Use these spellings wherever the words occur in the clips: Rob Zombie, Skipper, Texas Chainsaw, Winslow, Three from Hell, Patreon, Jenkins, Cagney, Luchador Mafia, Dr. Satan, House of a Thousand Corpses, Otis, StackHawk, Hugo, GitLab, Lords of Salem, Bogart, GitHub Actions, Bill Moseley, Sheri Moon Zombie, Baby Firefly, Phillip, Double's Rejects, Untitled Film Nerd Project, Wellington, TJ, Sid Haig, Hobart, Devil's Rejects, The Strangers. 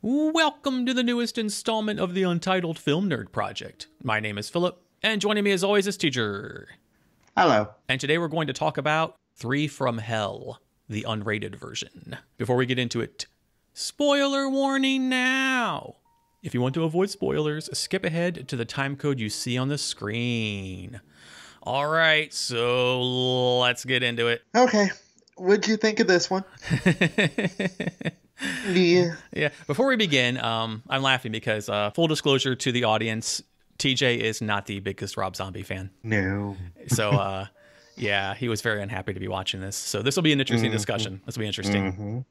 Welcome to the newest installment of the Untitled Film Nerd Project. My name is Philip, and joining me as always is Teacher. Hello. And today we're going to talk about Three from Hell, the unrated version. Before we get into it, spoiler warning now! If you want to avoid spoilers, skip ahead to the time code you see on the screen. All right, so let's get into it. Okay. What'd you think of this one? Yeah. Before we begin, I'm laughing because full disclosure to the audience, TJ is not the biggest Rob Zombie fan. No. So yeah, he was very unhappy to be watching this. So this will be an interesting discussion. This will be interesting.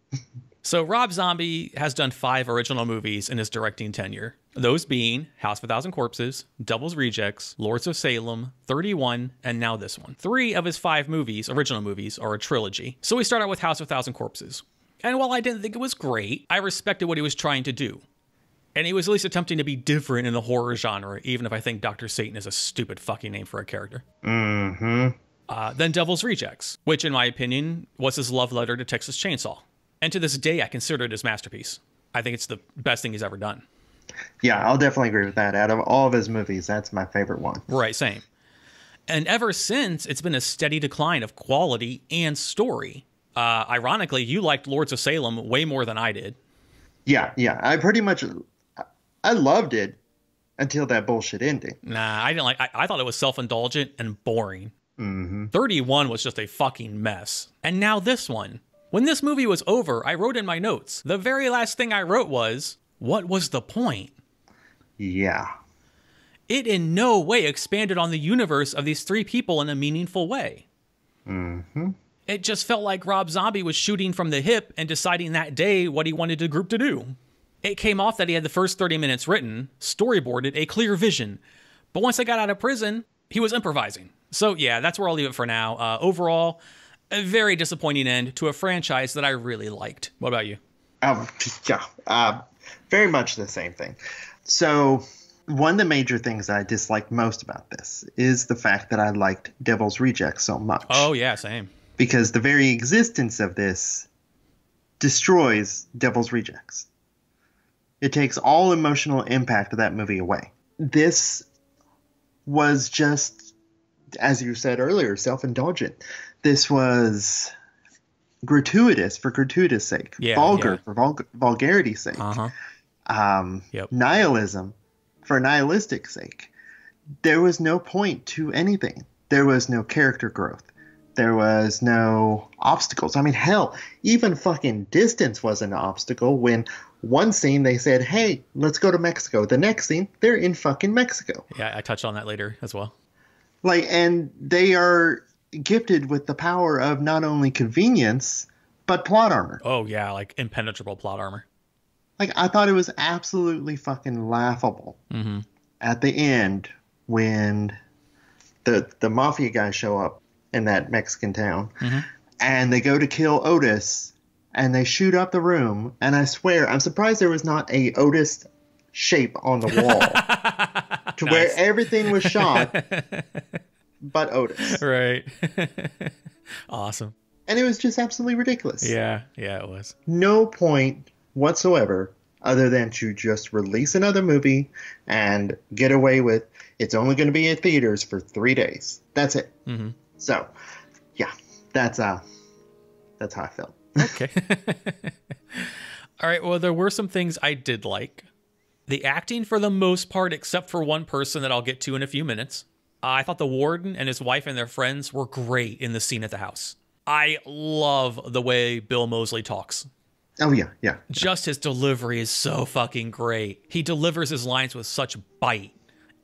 So Rob Zombie has done 5 original movies in his directing tenure. Those being House of a Thousand Corpses, Double's Rejects, Lords of Salem, 31, and now this one. 3 of his 5 movies, original movies, are a trilogy. So we start out with House of a Thousand Corpses. And while I didn't think it was great, I respected what he was trying to do. And he was at least attempting to be different in the horror genre, even if I think Dr. Satan is a stupid fucking name for a character. Then Devil's Rejects, which in my opinion was his love letter to Texas Chainsaw. And to this day, I consider it his masterpiece. I think it's the best thing he's ever done. Yeah, I'll definitely agree with that. Out of all of his movies, that's my favorite one. Right, same. And ever since, it's been a steady decline of quality and story. Ironically, you liked Lords of Salem way more than I did. Yeah. I loved it until that bullshit ending. Nah, I didn't like it. I thought it was self-indulgent and boring. 31 was just a fucking mess. And now this one. When this movie was over, I wrote in my notes, the very last thing I wrote was, what was the point? Yeah. It in no way expanded on the universe of these 3 people in a meaningful way. It just felt like Rob Zombie was shooting from the hip and deciding that day what he wanted the group to do. It came off that he had the first 30 minutes written, storyboarded, a clear vision. But once I got out of prison, he was improvising. So yeah, that's where I'll leave it for now. Overall, a very disappointing end to a franchise that I really liked. What about you? Very much the same thing. So one of the major things I disliked most about this is the fact that I liked Devil's Rejects so much. Oh, yeah, same. Because the very existence of this destroys Devil's Rejects. It takes all emotional impact of that movie away. This was just, as you said earlier, self-indulgent. This was gratuitous for gratuitous sake, vulgar for vulgarity's sake, nihilism for nihilistic sake. There was no point to anything. There was no character growth. There was no obstacles. I mean, hell, even fucking distance was an obstacle when one scene they said, hey, let's go to Mexico. The next scene, they're in fucking Mexico. Yeah, I touched on that later as well. Like, and they are gifted with the power of not only convenience, but plot armor. Oh, yeah, like impenetrable plot armor. Like, I thought it was absolutely fucking laughable at the end when the mafia guys show up in that Mexican town and they go to kill Otis and they shoot up the room. And I swear, I'm surprised there was not a Otis shape on the wall to where everything was shot. But Otis. Right. Awesome. And it was just absolutely ridiculous. Yeah, it was. No point whatsoever other than to just release another movie and get away with it's only going to be in theaters for 3 days. That's it. So, yeah, that's how I felt. Okay. All right. Well, there were some things I did like. The acting for the most part, except for one person that I'll get to in a few minutes. I thought the warden and his wife and their friends were great in the scene at the house. I love the way Bill Moseley talks. Oh, yeah. Just his delivery is so fucking great. He delivers his lines with such bite,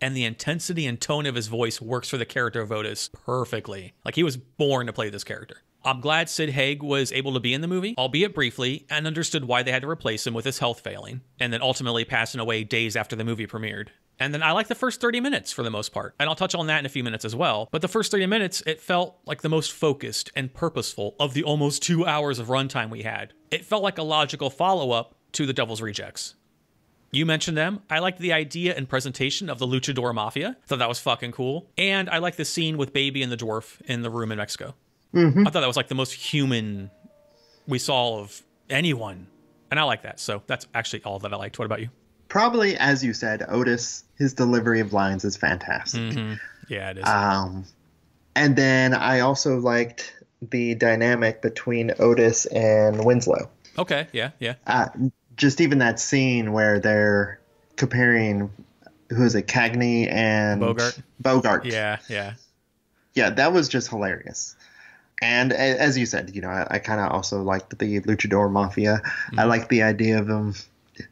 and the intensity and tone of his voice works for the character of Otis perfectly. Like, he was born to play this character. I'm glad Sid Haig was able to be in the movie, albeit briefly, and understood why they had to replace him with his health failing, and then ultimately passing away days after the movie premiered. And then I like the first 30 minutes for the most part. And I'll touch on that in a few minutes as well. But the first 30 minutes, it felt like the most focused and purposeful of the almost 2 hours of runtime we had. It felt like a logical follow-up to The Devil's Rejects. You mentioned them. I liked the idea and presentation of the Luchador Mafia. Thought that was fucking cool. And I liked the scene with Baby and the dwarf in the room in Mexico. I thought that was like the most human we saw of anyone. And I like that. So that's actually all that I liked. What about you? Probably, as you said, Otis, his delivery of lines is fantastic. Mm-hmm. Yeah, it is. And then I also liked the dynamic between Otis and Winslow. Okay, yeah, yeah. Just even that scene where they're comparing, who is it, Cagney and... Bogart. Yeah, yeah. Yeah, that was just hilarious. And as you said, you know, I kind of also liked the Luchador Mafia. Mm-hmm. I liked the idea of them.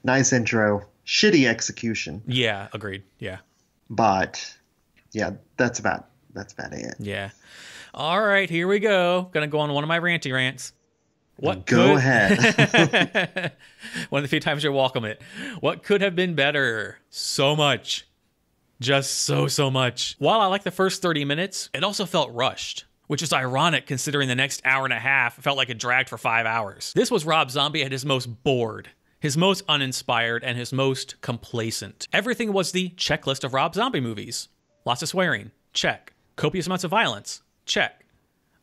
Nice intro, shitty execution. Yeah, agreed. Yeah. But, yeah, that's about it. Yeah. All right, here we go. Gonna go on one of my ranty rants. Go ahead. One of the few times you're welcome it. What could have been better? So much. Just so much. While I like the first 30 minutes, it also felt rushed, which is ironic considering the next hour and a half felt like it dragged for 5 hours. This was Rob Zombie at his most bored, his most uninspired, and his most complacent. Everything was the checklist of Rob Zombie movies. Lots of swearing. Check. Copious amounts of violence. Check.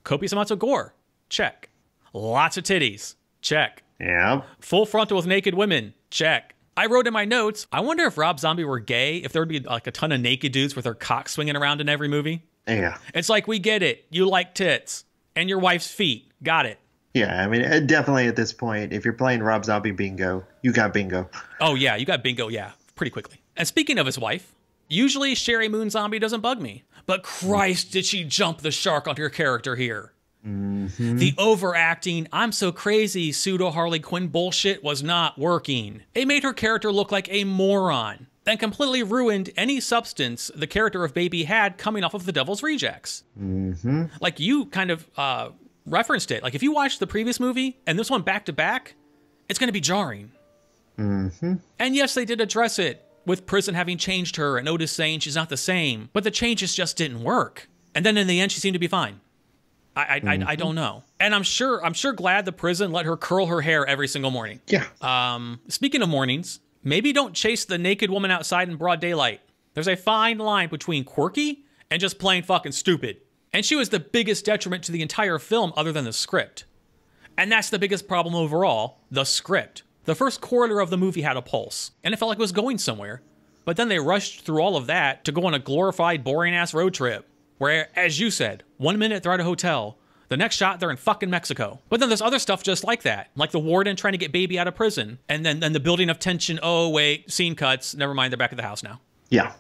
Copious amounts of gore. Check. Lots of titties. Check. Yeah. Full frontal with naked women. Check. I wrote in my notes, I wonder if Rob Zombie were gay, if there would be like a ton of naked dudes with their cock swinging around in every movie. Yeah. It's like, we get it. You like tits and your wife's feet. Got it. Yeah, I mean, definitely at this point, if you're playing Rob Zombie bingo, you got bingo. Oh, yeah, you got bingo, yeah, pretty quickly. And speaking of his wife, usually Sheri Moon Zombie doesn't bug me. But Christ, did she jump the shark on her character here. Mm-hmm. The overacting, I'm so crazy, pseudo-Harley Quinn bullshit was not working. It made her character look like a moron and completely ruined any substance the character of Baby had coming off of The Devil's Rejects. Mm-hmm. Like, you kind of referenced it. Like, if you watch the previous movie and this one back-to-back, it's going to be jarring. Mm-hmm. And yes, they did address it with prison having changed her and Otis saying she's not the same, but the changes just didn't work. And then in the end, she seemed to be fine. I don't know. And I'm sure glad the prison let her curl her hair every single morning. Yeah. Speaking of mornings, maybe don't chase the naked woman outside in broad daylight. There's a fine line between quirky and just plain fucking stupid. And she was the biggest detriment to the entire film other than the script. And that's the biggest problem overall, the script. The first quarter of the movie had a pulse, and it felt like it was going somewhere. But then they rushed through all of that to go on a glorified, boring-ass road trip. Where, as you said, 1 minute they're at a hotel, the next shot they're in fucking Mexico. But then there's other stuff just like that, like the warden trying to get Baby out of prison, and then the building of tension, oh wait, scene cuts, never mind, they're back at the house now. Yeah.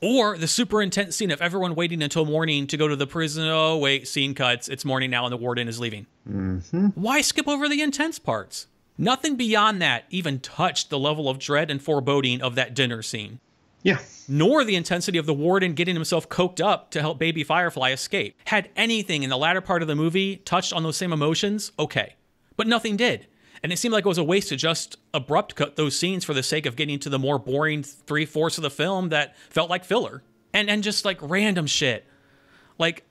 Or the super intense scene of everyone waiting until morning to go to the prison, oh wait, scene cuts, it's morning now and the warden is leaving. Mm-hmm. Why skip over the intense parts? Nothing beyond that even touched the level of dread and foreboding of that dinner scene. Yeah. Nor the intensity of the warden getting himself coked up to help Baby Firefly escape. Had anything in the latter part of the movie touched on those same emotions, okay. But nothing did. And it seemed like it was a waste to just abrupt cut those scenes for the sake of getting to the more boring 3/4 of the film that felt like filler. And just like random shit. Like,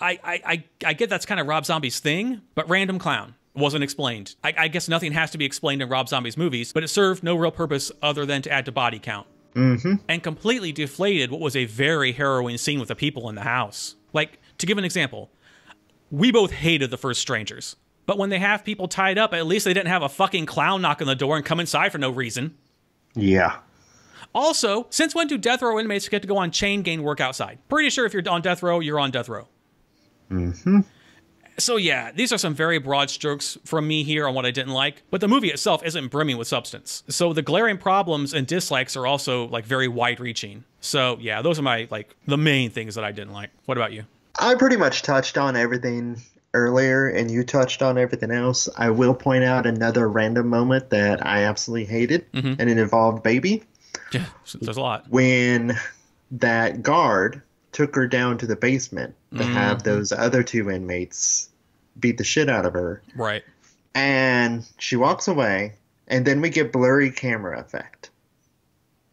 I get that's kind of Rob Zombie's thing, but random clown. Wasn't explained. I guess nothing has to be explained in Rob Zombie's movies, but it served no real purpose other than to add to body count. Mm-hmm. And completely deflated what was a very harrowing scene with the people in the house. Like, to give an example, we both hated the first Strangers, but when they have people tied up, at least they didn't have a fucking clown knock on the door and come inside for no reason. Yeah. Also, since when do death row inmates get to go on chain gang work outside? Pretty sure if you're on death row, you're on death row. Mm-hmm. So yeah, these are some very broad strokes from me here on what I didn't like, but the movie itself isn't brimming with substance. So the glaring problems and dislikes are also like very wide reaching. So yeah, those are my, like, the main things that I didn't like. What about you? I pretty much touched on everything earlier and you touched on everything else. I will point out another random moment that I absolutely hated, mm-hmm. and it involved Baby. Yeah, there's a lot. When that guard took her down to the basement to mm-hmm. have those other two inmates beat the shit out of her. Right. And she walks away, and then we get blurry camera effect,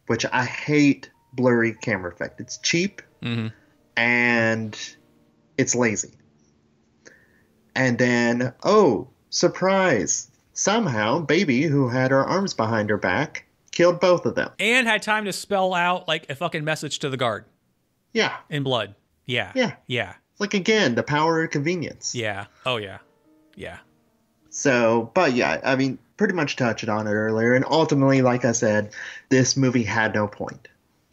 which I hate blurry camera effect. It's cheap, mm-hmm. and it's lazy. And then, oh, surprise. Somehow, Baby, who had her arms behind her back, killed both of them. And had time to spell out, like, a fucking message to the guard. Yeah. In blood. Yeah. Yeah. Yeah. Like, again, the power of convenience. Yeah. Oh, yeah. Yeah. So, but yeah, I mean, pretty much touched on it earlier. And ultimately, like I said, this movie had no point.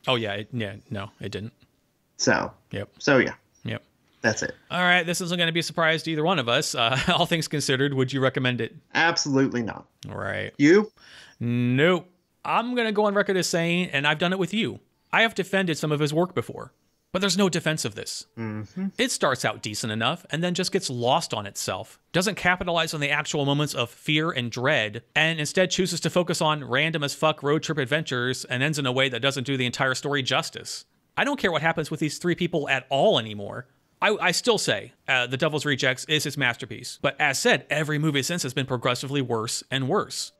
Oh, yeah. No, it didn't. So, yep. So, yeah. Yep. That's it. All right. This isn't going to be a surprise to either one of us. All things considered, would you recommend it? Absolutely not. All right. You? Nope. I'm going to go on record as saying, and I've done it with you, I have defended some of his work before, but there's no defense of this. Mm-hmm. It starts out decent enough and then just gets lost on itself, doesn't capitalize on the actual moments of fear and dread, and instead chooses to focus on random as fuck road trip adventures and ends in a way that doesn't do the entire story justice. I don't care what happens with these three people at all anymore. I still say The Devil's Rejects is his masterpiece, but as said, every movie since has been progressively worse and worse.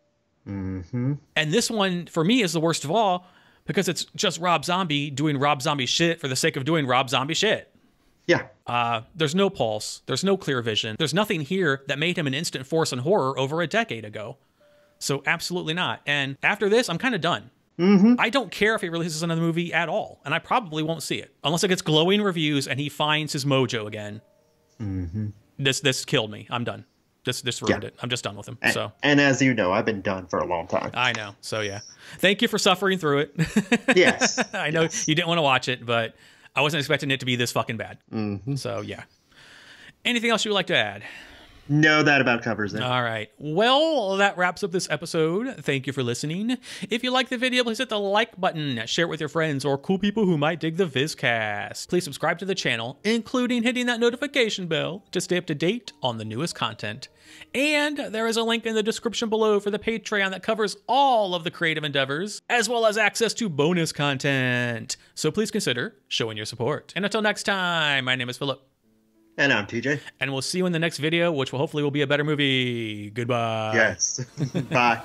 Mm-hmm. And this one, for me, is the worst of all, because it's just Rob Zombie doing Rob Zombie shit for the sake of doing Rob Zombie shit. Yeah. There's no pulse. There's no clear vision. There's nothing here that made him an instant force in horror over a decade ago. So absolutely not. And after this, I'm kind of done. Mm-hmm. I don't care if he releases another movie at all. And I probably won't see it. Unless it gets glowing reviews and he finds his mojo again. Mm-hmm. This killed me. I'm done. This ruined it. I'm just done with him. And as you know, I've been done for a long time. I know. So yeah. Thank you for suffering through it. Yes. I know you didn't want to watch it, but I wasn't expecting it to be this fucking bad. Mm-hmm. So yeah. Anything else you would like to add? No, that about covers it. All right. Well, that wraps up this episode. Thank you for listening. If you like the video, please hit the like button, share it with your friends or cool people who might dig the Vizcast. Please subscribe to the channel, including hitting that notification bell to stay up to date on the newest content. And there is a link in the description below for the Patreon that covers all of the creative endeavors, as well as access to bonus content. So please consider showing your support. And until next time, my name is Philip. And I'm TJ. And we'll see you in the next video, which will hopefully be a better movie. Goodbye. Yes. Bye.